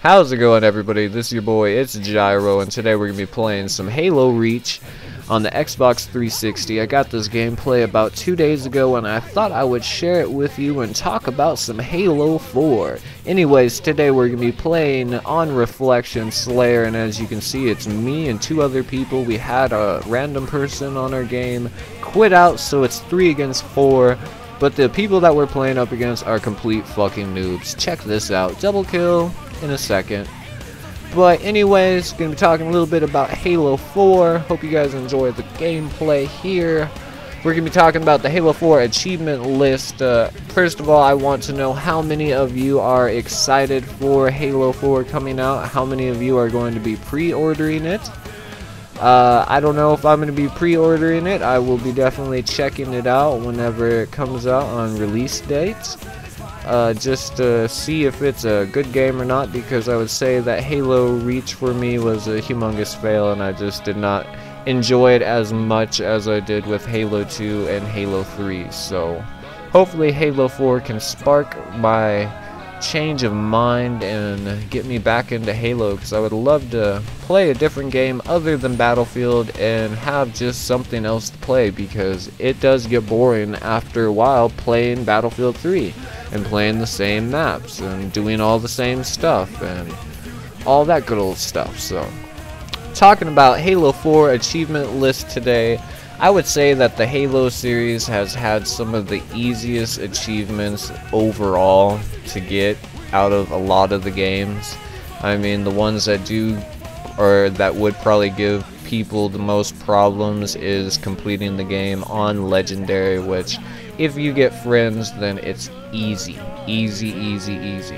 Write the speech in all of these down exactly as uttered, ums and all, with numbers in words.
How's it going, everybody? This is your boy, it's Gyro, and today we're going to be playing some Halo Reach on the Xbox three sixty. I got this gameplay about two days ago, and I thought I would share it with you and talk about some Halo four. Anyways, today we're going to be playing on Reflection Slayer, and as you can see, it's me and two other people. We had a random person on our game quit out, so it's three against four. But the people that we're playing up against are complete fucking noobs. Check this out. Double kill in a second. But anyways, gonna be talking a little bit about Halo four. Hope you guys enjoy the gameplay here. We're gonna be talking about the Halo four achievement list. Uh, first of all, I want to know how many of you are excited for Halo four coming out. How many of you are going to be pre-ordering it? Uh, I don't know if I'm going to be pre-ordering it. I will be definitely checking it out whenever it comes out on release dates. Uh, just to see if it's a good game or not, because I would say that Halo Reach for me was a humongous fail, and I just did not enjoy it as much as I did with Halo two and Halo three. So hopefully Halo four can spark my change of mind and get me back into Halo, because I would love to play a different game other than Battlefield and have just something else to play, because it does get boring after a while playing Battlefield three and playing the same maps and doing all the same stuff and all that good old stuff. So talking about Halo four achievement list today, I would say that the Halo series has had some of the easiest achievements overall to get out of a lot of the games. I mean, the ones that do, or that would probably give people the most problems, is completing the game on Legendary, which if you get friends, then it's easy, easy, easy, easy.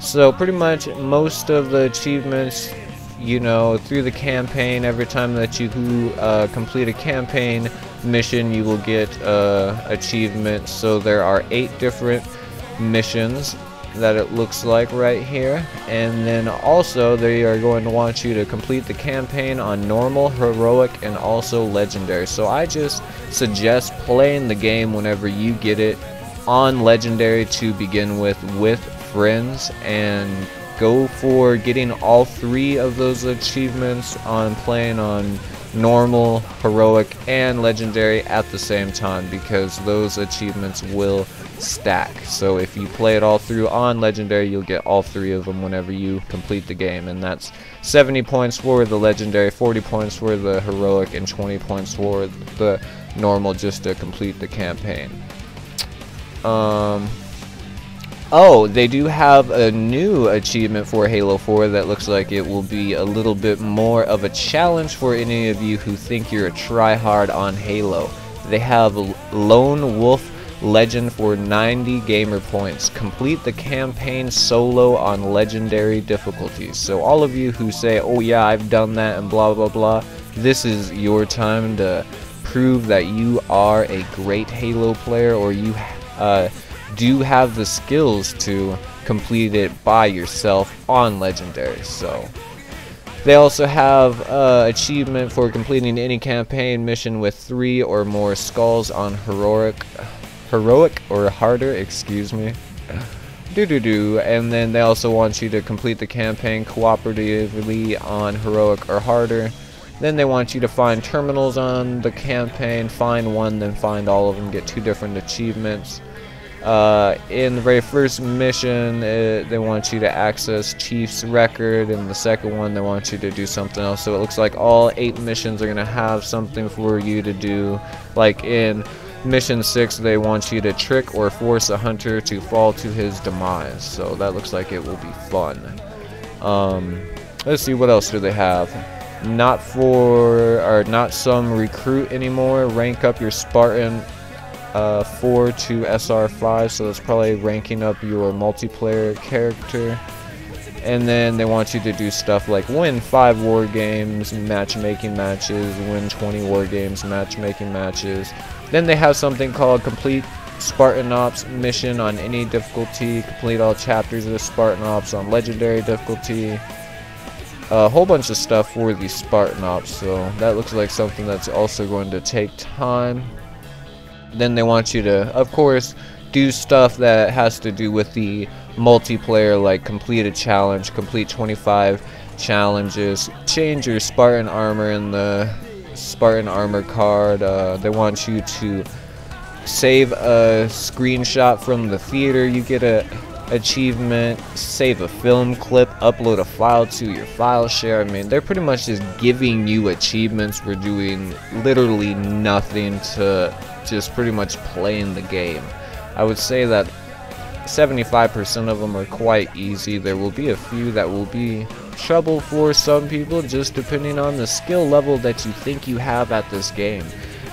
So pretty much most of the achievements, you know, through the campaign, every time that you uh, complete a campaign mission, you will get uh, achievements. So there are eight different missions that it looks like right here, and then also they are going to want you to complete the campaign on normal, heroic, and also legendary. So I just suggest playing the game whenever you get it on legendary to begin with, with friends, and go for getting all three of those achievements on playing on normal, heroic, and legendary at the same time, because those achievements will stack. So if you play it all through on legendary, you'll get all three of them whenever you complete the game, and that's seventy points for the legendary, forty points for the heroic, and twenty points for the normal, just to complete the campaign. Um... Oh, they do have a new achievement for Halo four that looks like it will be a little bit more of a challenge for any of you who think you're a tryhard on Halo. They have Lone Wolf Legend for ninety gamer points. Complete the campaign solo on legendary difficulties. So all of you who say, oh yeah, I've done that and blah blah blah, this is your time to prove that you are a great Halo player, or you uh, do have the skills to complete it by yourself on legendary. So they also have uh, achievement for completing any campaign mission with three or more skulls on heroic heroic or harder, excuse me. Do do do. And then they also want you to complete the campaign cooperatively on heroic or harder. Then they want you to find terminals on the campaign. Find one, then find all of them. Get two different achievements. Uh, in the very first mission, it, they want you to access Chief's record, and the second one they want you to do something else. So it looks like all eight missions are going to have something for you to do. Like in mission six, they want you to trick or force a hunter to fall to his demise. So that looks like it will be fun. Um, let's see, what else do they have? Not for, or not some recruit anymore. Rank up your Spartan Uh, four to S R five, so that's probably ranking up your multiplayer character. And then they want you to do stuff like win five war games matchmaking matches, win twenty war games matchmaking matches. Then they have something called complete Spartan Ops mission on any difficulty, complete all chapters of Spartan Ops on legendary difficulty. A whole bunch of stuff for the Spartan Ops, so that looks like something that's also going to take time. Then they want you to, of course, do stuff that has to do with the multiplayer, like complete a challenge, complete twenty-five challenges, change your Spartan armor in the Spartan armor card. Uh, they want you to save a screenshot from the theater, you get a achievement, save a film clip, upload a file to your file share. I mean, they're pretty much just giving you achievements. We're doing literally nothing to just pretty much playing the game. I would say that seventy-five percent of them are quite easy. There will be a few that will be trouble for some people, just depending on the skill level that you think you have at this game.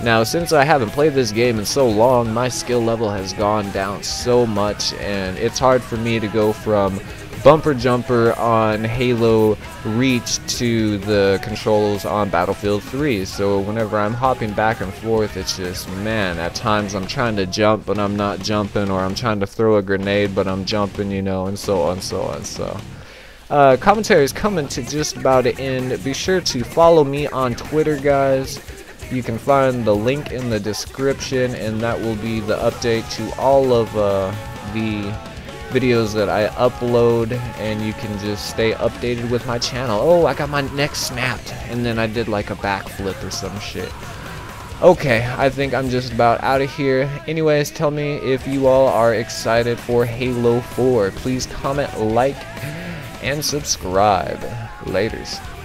Now, since I haven't played this game in so long, my skill level has gone down so much, and it's hard for me to go from bumper jumper on Halo Reach to the controls on Battlefield three. So whenever I'm hopping back and forth, it's just, man, at times I'm trying to jump but I'm not jumping, or I'm trying to throw a grenade but I'm jumping, you know, and so on, so on, so. Uh, commentary is coming to just about an end. Be sure to follow me on Twitter, guys. You can find the link in the description, and that will be the update to all of uh, the videos that I upload, and you can just stay updated with my channel. Oh, I got my neck snapped, and then I did like a backflip or some shit. Okay, I think I'm just about out of here. Anyways, tell me if you all are excited for Halo four. Please comment, like, and subscribe. Laters.